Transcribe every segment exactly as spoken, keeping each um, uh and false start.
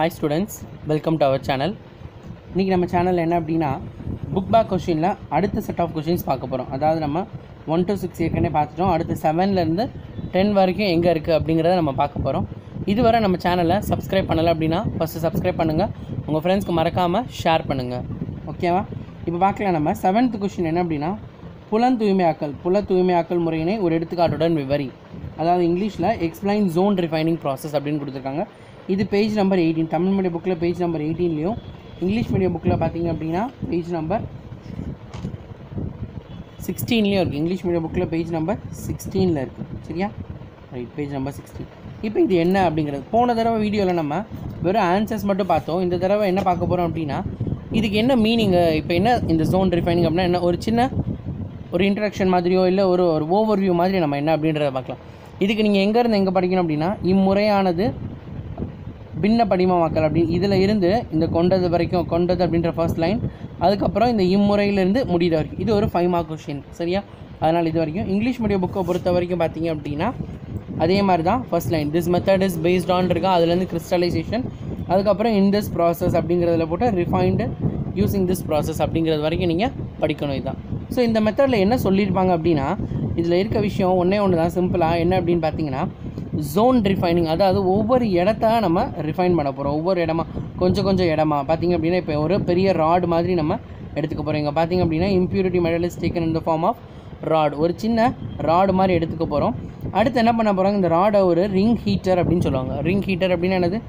Hi students, welcome to our channel. இன்றைக்கி நம்ம சேனலில் என்ன அப்படின்னா புக் பேக் கொஷினில் அடுத்த செட் ஆஃப் கொஷின்ஸ் பார்க்க போகிறோம். அதாவது நம்ம ஒன் டு சிக்ஸ் ஏற்கனவே பார்த்துட்டோம். அடுத்து செவன்லேருந்து டென் வரைக்கும் எங்கே இருக்குது அப்படிங்கிறத நம்ம பார்க்க போகிறோம். இதுவரை நம்ம சேனலை சப்ஸ்கிரைப் பண்ணலை அப்படின்னா ஃபஸ்ட்டு சப்ஸ்கிரைப் பண்ணுங்கள், உங்கள் ஃப்ரெண்ட்ஸ்க்கு மறக்காமல் ஷேர் பண்ணுங்கள், ஓகேவா? இப்போ பார்க்கலாம். நம்ம செவன்த் கொஷின் என்ன அப்படின்னா புலன் தூய்மையாக்கல் புல தூய்மையாக்கல் முறையினை ஒரு எடுத்துக்காட்டுடன் விவரி. அதாவது இங்கிலீஷில் எக்ஸ்பிளைன் ஜோன் ரிஃபைனிங் ப்ராசஸ் அப்படின்னு கொடுத்துருக்காங்க. இது page number eighteen, Tamil medium புக்கில் பேஜ் நம்பர் எயிட்டீன்லேயும் இங்கிலீஷ் மீடியம் புக்கில் பார்த்திங்க அப்படின்னா பேஜ் நம்பர் சிக்ஸ்டீன்லேயும் இருக்குது. இங்கிலீஷ் மீடியம் புக்கில் பேஜ் நம்பர் சிக்ஸ்டீனில் இருக்குது, சரியா? Right, page number sixteen. இப்போ இது என்ன அப்படிங்கிறது, போன தடவை வீடியோவில் நம்ம வெறும் ஆன்சர்ஸ் மட்டும் பார்த்தோம். இந்த தடவை என்ன பார்க்க போகிறோம் அப்படின்னா இதுக்கு என்ன மீனிங்கு, இப்போ என்ன இந்த ஜோன் ரிஃபைனிங் அப்படின்னா என்ன, ஒரு சின்ன ஒரு இன்ட்ரடக்ஷன் மாதிரியோ இல்லை ஒரு ஒரு ஓவர் வியூ மாதிரி நம்ம என்ன அப்படின்றத பார்க்கலாம். இதுக்கு நீங்கள் எங்கேருந்து எங்கே படிக்கணும் அப்படின்னா இம்முறையானது பின்ன படிமமாக்கல் அப்படின்னு இதில் இருந்து இந்த கொண்டது வரைக்கும், கொண்டது அப்படின்ற ஃபர்ஸ்ட் லைன், அதுக்கப்புறம் இந்த இம்முறையிலேருந்து முடிகிற வரைக்கும். இது ஒரு ஃபைவ் மார்க் கொஷின், சரியா? அதனால் இது வரைக்கும் இங்கிலீஷ் மீடியம் புக்கை பொறுத்த வரைக்கும் பார்த்திங்க அப்படின்னா அதே மாதிரி தான். First line this method is based on இருக்கா, அதுலேருந்து கிறிஸ்டலைசேஷன், அதுக்கப்புறம் இன் திஸ் ப்ராசஸ் அப்படிங்கிறதுல போட்டு ரிஃபைண்டு யூஸிங் திஸ் ப்ராசஸ் அப்படிங்கிறது வரைக்கும் நீங்கள் படிக்கணும். இதுதான். ஸோ இந்த மெத்தடில் என்ன சொல்லியிருப்பாங்க அப்படின்னா இதில் இருக்க விஷயம் ஒன்றே ஒன்று தான், சிம்பிளாக. என்ன அப்படின்னு பார்த்தீங்கன்னா ஜோன் ரிஃபைனிங், அதாவது ஒவ்வொரு இடத்த நம்ம ரிஃபைன் பண்ண போகிறோம். ஒவ்வொரு இடமா, கொஞ்சம் கொஞ்சம் இடமா பார்த்திங்க அப்படின்னா இப்போ ஒரு பெரிய ராடு மாதிரி நம்ம எடுத்துக்க போகிறோம். இங்கே பார்த்திங்க அப்படின்னா impurity metal is taken in the form of rod, ஒரு சின்ன ராடு மாதிரி எடுத்துக்க போகிறோம். அடுத்து என்ன பண்ண போகிறாங்க, இந்த ராடை ஒரு ரிங் ஹீட்டர் அப்படின்னு சொல்லுவாங்க. ரிங் ஹீட்டர் அப்படின்னா என்னது,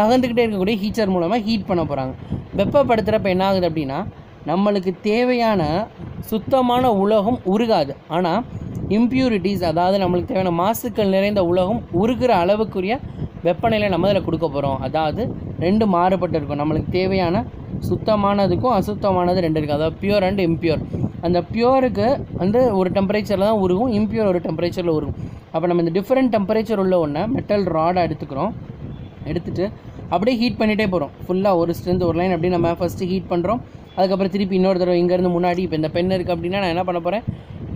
நகர்ந்துக்கிட்டே இருக்கக்கூடிய ஹீட்டர் மூலமாக ஹீட் பண்ண போகிறாங்க. வெப்பப்படுத்துகிறப்ப என்ன ஆகுது அப்படின்னா நம்மளுக்கு தேவையான சுத்தமான உலோகம் உருகாது, ஆனால் இம்ப்யூரிட்டிஸ், அதாவது நம்மளுக்கு தேவையான மாசுக்கள் நிறைந்த உலோகம் உருகிற அளவுக்குரிய வெப்பநிலை நம்ம இதில் கொடுக்க போகிறோம். அதாவது ரெண்டு மாறுபட்டு இருக்கும், நம்மளுக்கு தேவையான சுத்தமானதுக்கும் அசுத்தமானது ரெண்டு இருக்குது, அதாவது பியூர் அண்ட் இம்பியூர். அந்த பியூருக்கு வந்து ஒரு டெம்பரேச்சரில் தான் உருகும், இம்பியூர் ஒரு டெம்பரேச்சரில் உருகும். அப்போ நம்ம இந்த டிஃப்ரெண்ட் டெம்பரேச்சர் உள்ள ஒன்று மெட்டல் ராடாக எடுத்துக்கிறோம். எடுத்துகிட்டு அப்படியே ஹீட் பண்ணிகிட்டே போகிறோம் ஃபுல்லாக, ஒரு ஸ்ட்ரென்த் ஒரு லைன் அப்படியே நம்ம ஃபஸ்ட்டு ஹீட் பண்ணுறோம். அதுக்கப்புறம் திருப்பி இன்னொரு தடவை இங்கேருந்து முன்னாடி, இப்போ இந்த பென் இருக்குது அப்படின்னா நான் என்ன பண்ண போகிறேன்,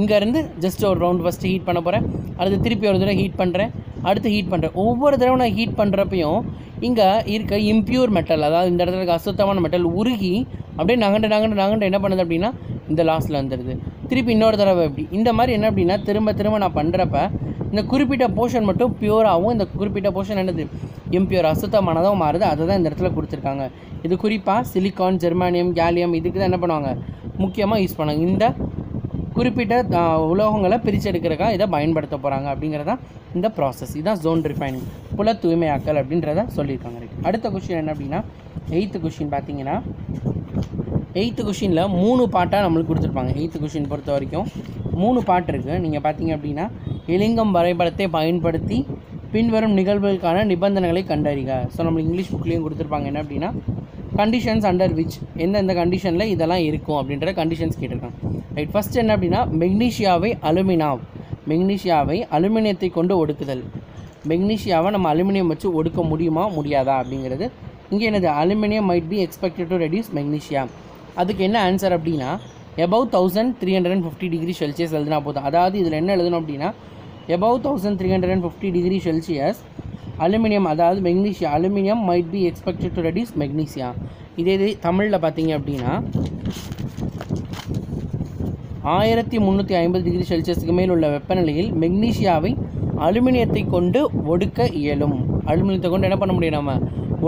இங்கேருந்து ஜஸ்ட் ஒரு ரவுண்ட் ஃபஸ்ட்டு ஹீட் பண்ண போகிறேன். அடுத்து திருப்பி ஒரு தடவை ஹீட் பண்ணுறேன், அடுத்து ஹீட் பண்ணுறேன். ஒவ்வொரு தடவை நான் ஹீட் பண்ணுறப்பையும் இங்கே இருக்க இம்பியூர் மெட்டல், அதாவது இந்த இடத்துல இருக்க அசுத்தமான மெட்டல் உருகி அப்படியே நகண்டு நகண்டு நகண்டு என்ன பண்ணுது அப்படின்னா இந்த லாஸ்ட்டில் வந்துடுது. திருப்பி இன்னொரு தடவை இப்படி இந்த மாதிரி என்ன அப்படின்னா திரும்ப திரும்ப நான் பண்ணுறப்ப இந்த குறிப்பிட்ட போர்ஷன் மட்டும் பியூராகவும் இந்த குறிப்பிட்ட போர்ஷன் என்னது இம்பியூர் அசுத்தமானதாக மாறுது. அதை தான் இந்த இடத்துல கொடுத்துருக்காங்க. இது குறிப்பாக சிலிக்கான், ஜெர்மானியம், கேலியம், இதுக்கு தான் என்ன பண்ணுவாங்க, முக்கியமாக யூஸ் பண்ணுவாங்க. இந்த குறிப்பிட்ட உலோகங்களை பிரிச்செடுக்கிறக்கா இதை பயன்படுத்த போகிறாங்க அப்படிங்கிறதான் இந்த ப்ராசஸ். இதுதான் ஜோன் ரிஃபைனிங், புல தூய்மையாக்கல் அப்படின்றத சொல்லியிருக்காங்க. அடுத்த கொஷின் என்ன அப்படின்னா எயித்து கொஷின் பார்த்தீங்கன்னா எயித்து கொஷினில் மூணு பாட்டாக நம்மளுக்கு கொடுத்துருப்பாங்க. எயித்து கொஷின் பொறுத்த வரைக்கும் மூணு பாட்டு இருக்குது. நீங்கள் பார்த்தீங்க அப்படின்னா எலிங்கம் வரைபடத்தை பயன்படுத்தி பின்வரும் நிகழ்வுகளுக்கான நிபந்தனைகளை கண்டறிக. ஸோ நம்மளுக்கு இங்கிலீஷ் புக்லேயும் கொடுத்துருப்பாங்க. என்ன அப்படின்னா கண்டிஷன்ஸ் அண்டர் விச், எந்தெந்த கண்டிஷனில் இதெல்லாம் இருக்கும் அப்படின்ற கண்டிஷன்ஸ் கேட்டிருக்காங்க. ரைட், ஃபஸ்ட் என்ன அப்படின்னா மெக்னீஷியாவை அலுமினா மெக்னீஷியாவை அலுமினியத்தை கொண்டு ஒடுக்குதல். மெக்னீஷியாவை நம்ம அலுமினியம் வச்சு ஒடுக்க முடியுமா முடியாதா அப்படிங்கிறது. இங்கே என்னது, aluminium might be expected to reduce magnesia. அதுக்கு என்ன ஆன்சர் அப்படின்னா above thousand three hundred and fifty degree celsius எழுதுனா போதும். அதாவது இதில் என்ன எழுதணும் அப்படின்னா above thousand three hundred and fifty degree Celsius aluminium, அதாவது magnesia, aluminium might be expected to reduce magnesia. இதே இது தமிழில் பார்த்தீங்க அப்படின்னா ஆயிரத்தி முந்நூற்றி ஐம்பது டிகிரி செல்சியஸுக்கு மேல் உள்ள வெப்பநிலையில் மெக்னீஷியாவை அலுமினியத்தை கொண்டு ஒடுக்க இயலும். அலுமினியத்தை கொண்டு என்ன பண்ண முடியும், நம்ம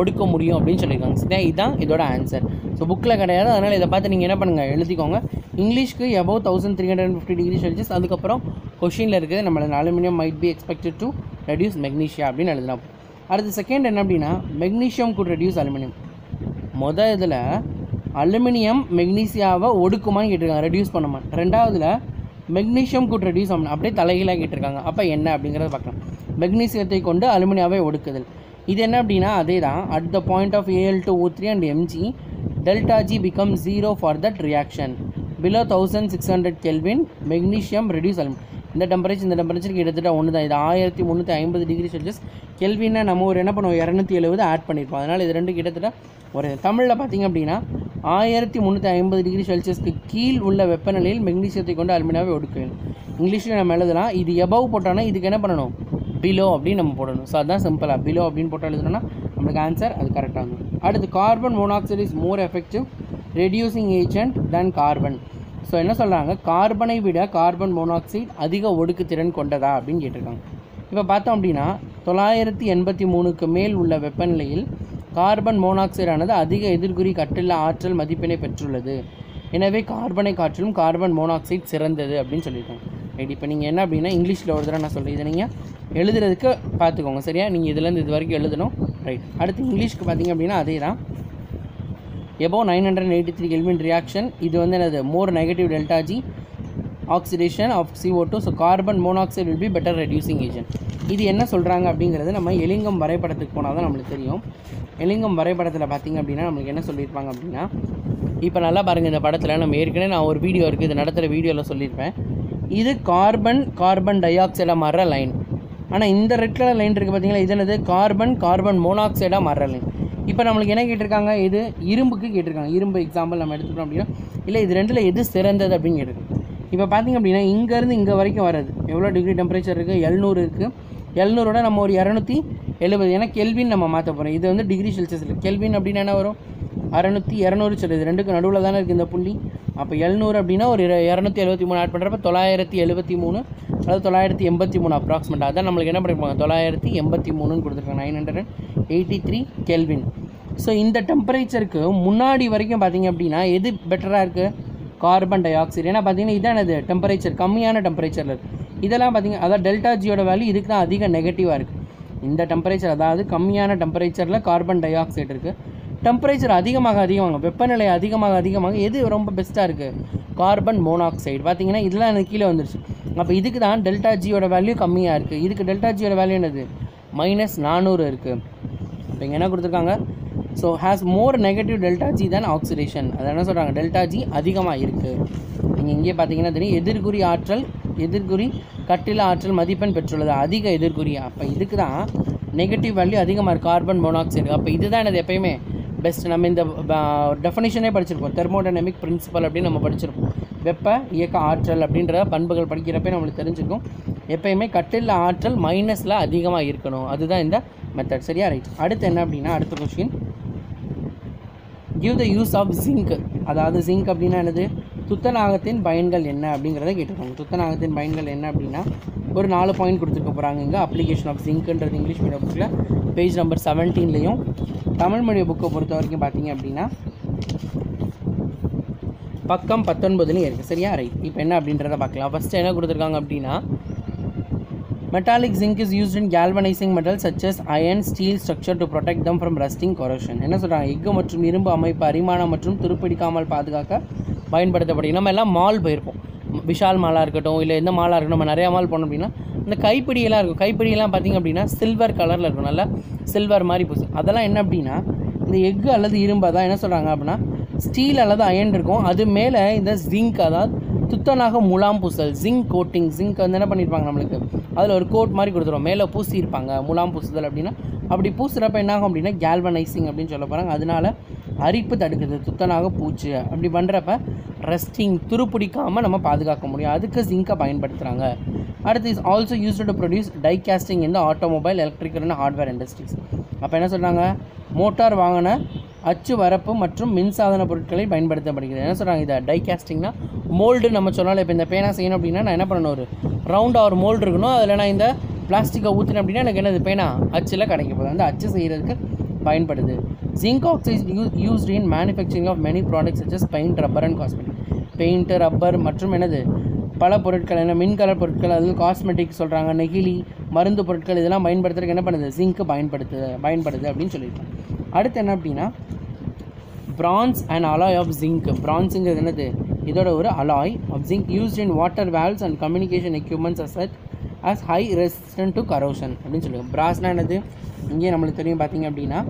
ஒடுக்க முடியும் அப்படின்னு சொல்லியிருக்காங்க. சரியா, இதுதான் இதோட ஆன்சர். ஸோ புக்கில் கிடையாது, அதனால் இதை பார்த்து நீங்கள் என்ன பண்ணுங்கள், எழுதிக்கோங்க. இங்கிலீஷ்க்கு above thousand three hundred and fifty degree celsius, அதுக்கப்புறம் கொஷினில் இருக்குது நம்மளோட aluminium might be expected to reduce magnesia அப்படின்னு எழுதலாம். அடுத்து செகண்ட் என்ன அப்படின்னா மெக்னீஷியம் குட் ரெடியூஸ் அலுமினியம். மொதல் இதில் அலுமினியம் மெக்னீஷியாவை ஒடுக்குமான்னு கேட்டிருக்காங்க, ரெடியூஸ் பண்ணுமா. ரெண்டாவதுல மெக்னீஷியம் குட் ரெடியூஸ் அலுமினியம், அப்படியே தலைகீழாக கேட்டிருக்காங்க. அப்போ என்ன அப்படிங்கிறத பார்க்கலாம். மெக்னீஷியத்தை கொண்டு அலுமினியாவை ஒடுக்குதல். இது என்ன அப்படின்னா அதே தான், at the point of A L two O three and M G delta G become zero for that reaction. Below thousand six hundred kelvin magnesium reduce aluminium. இந்த டெம்பரேச்சர் இந்த டெம்பரேச்சருக்கு கிட்டத்தட்ட ஒன்று தான். இது ஆயிரத்தி முந்நூற்றி ஐம்பது டிகிரி செல்சியஸ், கெல்வின்னா நம்ம ஒரு என்ன பண்ணுவோம் இரநூத்தி எழுபது ஆட் பண்ணியிருப்போம். அதனால் இது ரெண்டு கிட்டத்தட்ட ஒரு. தமிழில் பார்த்திங்க அப்படின்னா ஆயிரத்தி முந்நூற்றி ஐம்பது டிகிரி செல்சியஸ்க்கு கீழ் உள்ள வெப்பநிலையில் மெக்னீஷியத்தை கொண்டு அலுமினியாவை ஒடுக்கணும். இங்கிலீஷில் நம்ம எழுதலாம். இது எபவ் போட்டோன்னா இதுக்கு என்ன பண்ணணும், பிலோ அப்படின்னு நம்ம போடணும். ஸோ அதுதான் சிம்பிளாக பிலோ அப்படின்னு போட்டால் எழுதணும்னா நம்மளுக்கு ஆன்சர் அது கரெக்டாகும். அடுத்து carbon monoxide is more effective reducing agent then carbon. So என்ன சொல்கிறாங்க, கார்பனை விட கார்பன் மோனாக்சைடு அதிக ஒடுக்குத்திறன் கொண்டதா அப்படின்னு கேட்டிருக்காங்க. இப்போ பார்த்தோம் அப்படின்னா தொள்ளாயிரத்தி எண்பத்தி மூணுக்கு மேல் உள்ள வெப்பநிலையில் கார்பன் மோனாக்சைடானது அதிக எதிர்குறி கட்டுள்ள ஆற்றல் மதிப்பினை பெற்றுள்ளது. எனவே கார்பனை காற்றிலும் கார்பன் மோனாக்சைடு சிறந்தது அப்படின்னு சொல்லியிருக்காங்க. ரைட், இப்போ நீங்கள் என்ன அப்படின்னா இங்கிலீஷில் ஒரு தடவை நான் சொல்கிறேன், இதை நீங்கள் எழுதுறதுக்கு பார்த்துக்கோங்க சரியா, நீங்கள் இதுலேருந்து இது வரைக்கும் எழுதணும். ரைட், அடுத்து இங்கிலீஷ்க்கு பார்த்தீங்க அப்படின்னா அதே தான், above nine hundred eighty three kelvin reaction, இது வந்து என்னது more negative delta G oxidation of C O two, so carbon monoxide will be better reducing agent. இது என்ன சொல்கிறாங்க அப்படிங்கிறது நம்ம எலிங்கம் வரைபடத்துக்கு போனால் தான் நம்மளுக்கு தெரியும். எலிங்கம் வரைபடத்தில் பார்த்திங்க அப்படின்னா நம்மளுக்கு என்ன சொல்லியிருப்பாங்க அப்படின்னா, இப்போ நல்லா பாருங்கள் இந்த படத்தில் நம்ம ஏற்கனவே நான் ஒரு வீடியோ இருக்குது, இது நடத்துகிற வீடியோவில் சொல்லியிருப்பேன். இது கார்பன் கார்பன் டை ஆக்சைடாக மாறுற லைன், ஆனால் இந்த ரெட் கலர் லைன் இருக்குது பார்த்திங்கன்னா, இது என்னது கார்பன் கார்பன் மோனாக்சைடாக மாறுற லைன். இப்போ நம்மளுக்கு என்ன கேட்டிருக்காங்க, இது இரும்புக்கு கேட்டிருக்காங்க, இரும்பு எக்ஸாம்பிள் நம்ம எடுத்துக்கிட்டோம் அப்படின்னா, இல்லை இது ரெண்டில் எது சிறந்தது அப்படின்னு கேட்டிருக்கோம். இப்போ பார்த்திங்க அப்படின்னா இங்கேருந்து இங்கே வரைக்கும் வர்றது எவ்வளோ டிகிரி டெம்பரேச்சர் இருக்குது, எழுநூறு இருக்குது. எழுநூறோட நம்ம ஒரு இரநூத்தி எழுபது, ஏன்னா கெல்வின் நம்ம மாற்ற போகிறோம், இது வந்து டிகிரி செல்சியஸ் இல்லை, கெல்வின் அப்படின்னா என்ன வரும் அறநூற்றி இரநூறு சொல்லுது, ரெண்டுக்கு நடுவில் தானே இருக்குது இந்த புள்ளி. அப்போ எழுநூறு அப்படின்னா ஒரு இரநூத்தி எழுபத்தி மூணு ஆட் பண்ணுறப்ப தொள்ளாயிரத்தி எழுபத்தி மூணு அதாவது தொள்ளாயிரத்தி எண்பத்தி மூணு அப்ராக்சிமேட்டாக அதான் நம்மளுக்கு என்ன பண்ணியிருப்பாங்க தொள்ளாயிரத்தி எண்பத்தி மூணுன்னு கொடுத்துருக்காங்க, nine hundred and eighty three kelvin. So இந்த டெம்பரேச்சருக்கு முன்னாடி வரைக்கும் பார்த்திங்க அப்படின்னா எது பெட்டராக இருக்குது, கார்பன் டை ஆக்சைடு. ஏன்னா பார்த்திங்கன்னா இதான் அது டெம்பரேச்சர் கம்மியான டெம்பரேச்சரில் இருக்குது. இதெல்லாம் பார்த்திங்க அதாவது டெல்டா ஜியோட வேல்யூ இதுக்கு தான் அதிக நெகட்டிவாக இருக்குது. இந்த டெம்பரேச்சர் அதாவது கம்மியான டெம்பரேச்சரில் கார்பன் டை ஆக்சைடு இருக்குது. டெம்பரேச்சர் அதிகமாக அதிகமாக வெப்பநிலை அதிகமாக அதிகமாக எது ரொம்ப பெஸ்ட்டாக இருக்குது, கார்பன் மோனாக்சைடு. பார்த்திங்கன்னா இதெல்லாம் எனக்கு கீழே வந்துருச்சு. அப்போ இதுக்கு தான் டெல்டா ஜியோட வேல்யூ கம்மியாக இருக்குது. இதுக்கு டெல்டா ஜியோட வேல்யூ என்னது மைனஸ் நானூறு இருக்குது. இப்போ இங்கே என்ன கொடுத்துருக்காங்க, so has more negative delta G தான் ஆக்சிடேஷன், அதை என்ன சொல்கிறாங்க டெல்டா ஜி அதிகமாக இருக்குது. நீங்கள் இங்கே பார்த்தீங்கன்னா தெரியும் எதிர்குறி ஆற்றல் எதிர்குறி கட்டில ஆற்றல் மதிப்பெண் பெற்றுள்ளது, அதிக எதிர்குறி. அப்போ இதுக்கு தான் நெகட்டிவ் வேல்யூ அதிகமாக இருக்குது கார்பன் மோனாக்சைடு. அப்போ இதுதான் எனது எப்போயுமே பெஸ்ட். நம்ம இந்த டெஃபினேஷனே படிச்சிருப்போம், தெர்மோடைனமிக் பிரின்சிபல் அப்படின்னு நம்ம படிச்சிருப்போம், வெப்ப இயக்க ஆற்றல் அப்படின்ற பண்புகள் படிக்கிறப்ப நம்மளுக்கு தெரிஞ்சுக்கும் எப்போயுமே கட்டில ஆற்றல் மைனஸில் அதிகமாக இருக்கணும், அதுதான் இந்த மெத்தட் சரியா. ரைட், அடுத்து என்ன அப்படின்னா அடுத்த question, give the use of zinc, அதாவது ஜிங்க் அப்படின்னா என்னது துத்தநாகத்தின் பயன்கள் என்ன அப்படிங்கிறத கேட்டுருக்காங்க. துத்தநாகத்தின் பயன்கள் என்ன அப்படின்னா ஒரு நாலு பாயிண்ட் கொடுத்துருக்க போகிறாங்க இங்கே. அப்ளிகேஷன் ஆஃப் ஜிங்க்ன்றது இங்கிலீஷ் மீடியம் புக்கில் பேஜ் நம்பர் செவன்டீன்லேயும், தமிழ் மீடிய புக்கை பொறுத்த வரைக்கும் பார்த்தீங்க அப்படின்னா பக்கம் பத்தொன்பதுலேயும் இருக்குது சரியா. ரைட், இப்போ என்ன அப்படின்றத பார்க்கலாம். ஃபஸ்ட்டு என்ன கொடுத்துருக்காங்க அப்படின்னா metallic zinc is used in galvanising metal such as iron steel structure to protect them from rusting corrosion. என்ன சொல்கிறாங்க, எஃகு மற்றும் இரும்பு அமைப்பு அரிமானம் மற்றும் துருப்பிடிக்காமல் பாதுகாக்க பயன்படுத்தப்படுகிறது. நம்ம எல்லாம் மால் போயிருப்போம், விஷால் மாலாக இருக்கட்டும் இல்லை எந்த மாலாக இருக்கட்டும், நம்ம நிறையா மால் போனோம் அப்படின்னா இந்த கைப்பிடியெல்லாம் இருக்கும். கைப்பிடியெல்லாம் பார்த்திங்க அப்படின்னா சில்வர் கலரில் இருக்கும், நல்லா சில்வர் மாதிரி பூசு. அதெல்லாம் என்ன அப்படின்னா இந்த எஃகு அல்லது இரும்பு தான் என்ன சொல்கிறாங்க அப்படின்னா ஸ்டீல் அல்லது அயன் இருக்கும், அது மேலே இந்த ஜிங்க் அதாவது துத்தநாக முலாம் பூசல் ஜிங்க் கோட்டிங். ஜிங்க் வந்து என்ன பண்ணியிருப்பாங்க நம்மளுக்கு அதில் ஒரு கோட் மாதிரி கொடுத்துருவோம், மேலே பூசியிருப்பாங்க முலாம் பூசுதல் அப்படின்னா. அப்படி பூசுகிறப்ப என்ன ஆகும் அப்படின்னா கேல்வனைசிங் அப்படின்னு சொல்ல போகிறாங்க, அதனால் அரிப்பு தடுக்குது துத்தநாக பூச்சி. அப்படி பண்ணுறப்ப ரெஸ்டிங் துருப்பிடிக்காமல் நம்ம பாதுகாக்க முடியும், அதுக்கு ஜிங்கை பயன்படுத்துகிறாங்க. அடுத்து is also used to produce die casting இந்த automobile electrical and hardware industries. அப்போ என்ன சொல்கிறாங்க, மோட்டார் வாங்கின அச்சு வரப்பு மற்றும் மின்சாதன பொருட்களை பயன்படுத்தப்படுகிறது. என்ன சொல்கிறாங்க, இதை டை கேஸ்டிங்னா மோல்டு நம்ம சொன்னாலும் இப்போ இந்த பேனா செய்யணும் அப்படின்னா நான் என்ன பண்ணணும், ஒரு ரவுண்டாக ஒரு மோல்டு இருக்கணும், அதில் நான் இந்த பிளாஸ்டிக்கை ஊற்றினேன் அப்படின்னா எனக்கு என்னது பேனா அச்சில் கிடைக்க போகுது, அந்த அச்சு செய்கிறதுக்கு பயன்படுது. Zinc oxide you used in manufacturing of many products such as paint rubber and cosmetic. Paint rubber மற்றும் என்னது பல பொருட்கள் என்ன மின்கலர் பொருட்கள் அது காஸ்மெட்டிக் சொல்கிறாங்க, நெகிழி மருந்து பொருட்கள் இதெல்லாம் பயன்படுத்துறதுக்கு என்ன பண்ணுது ஜிங்க்கு பயன்படுத்து பயன்படுது அப்படின்னு சொல்லியிருக்கேன். அடுத்து என்ன அப்படின்னா bronze and alloy of zinc. பிரான்ஸுங்கிறது என்னது இதோட ஒரு alloy of zinc used in water valves and communication equipments as it has high resistant to corrosion அப்படின்னு சொல்லுவாங்க. பிராஸ்னால் என்னது இங்கே நம்மளுக்கு தெரியும் பார்த்திங்க அப்படின்னா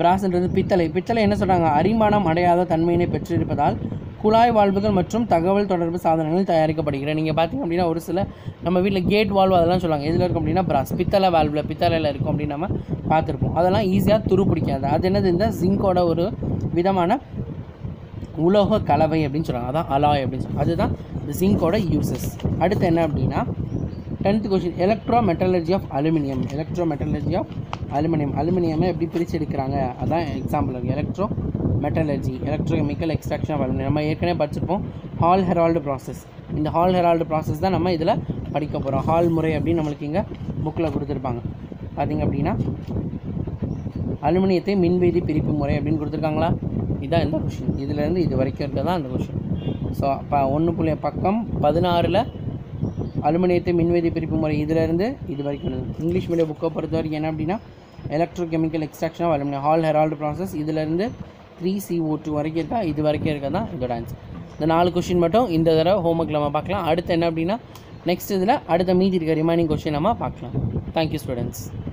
பிராஸ்ன்றது பித்தளை. பித்தளை என்ன சொல்கிறாங்க, அரிமானம் அடையாத தன்மையினை பெற்றிருப்பதால் குழாய் வால்வுகள் மற்றும் தகவல் தொடர்பு சாதனங்கள் தயாரிக்கப்படுகிறது. நீங்கள் பார்த்திங்க அப்படின்னா ஒரு சில நம்ம வீட்டில் கேட் வால்வு அதெல்லாம் சொல்லுவாங்க, எதில் இருக்கும் அப்படின்னா பிராஸ் பித்தளை வால்வில் பித்தளையில் இருக்கும் அப்படின்னு நம்ம பார்த்துருப்போம். அதெல்லாம் ஈஸியாக துருப்பிடிக்காது, அது என்னது இந்த ஜிங்கோட ஒரு விதமான உலோக கலவை அப்படின்னு சொல்கிறாங்க, அதான் அலாய் அப்படின்னு சொல்லுவாங்க. அதுதான் ஜிங்கோட யூசஸ். அடுத்து என்ன அப்படின்னா tenth question electro metallurgy of aluminium. Electro metallurgy of aluminium, அலுமினியமே எப்படி பிரித்து எடுக்கிறாங்க அதான் எக்ஸாம்பிள் இருக்குது. Electro metallurgy, electrochemical extraction of aluminium. நம்ம ஏற்கனவே படிச்சிருப்போம் ஹால்-ஹெரால்ட் ப்ராசஸ். இந்த ஹால்-ஹெரால்ட் ப்ராசஸ் தான் நம்ம இதில் படிக்க போகிறோம். ஹால் முறை அப்படின்னு நம்மளுக்கு இங்கே புக்கில் கொடுத்துருப்பாங்க. பார்த்திங்க அப்படின்னா அலுமினியத்தை மின்வேதி பிரிப்பு முறை அப்படின்னு கொடுத்துருக்காங்களா, இதுதான் இந்த கொஷின். இதுலேருந்து இது வரைக்கும் இருக்க தான் அந்த கொஷின். ஸோ அப்போ ஒன்று புள்ளி பக்கம் பதினாறில் அலுமினியத்தை மின்வேதி பிரிப்பு முறை இதிலேருந்து இது வரைக்கும். இங்கிலீஷ் மீடியம் புக்கை பொறுத்த வரைக்கும் என்ன அப்படின்னா electro chemical extraction of aluminium Hall Heroult process இதுலேருந்து த்ரீ சி ஓ டூ வரைக்கும் இருக்கா, இது வரைக்கும் இருக்க தான் இதோட ஆன்சர். இந்த நாலு கொஷின் மட்டும் இந்த தடவை ஹோம்ஒர்க்கில் நம்ம பார்க்கலாம். அடுத்து என்ன அப்படின்னா நெக்ஸ்ட் இதில் அடுத்த மீதி இருக்க ரிமைனிங் கொஷின் நம்ம பார்க்கலாம். Thank you students.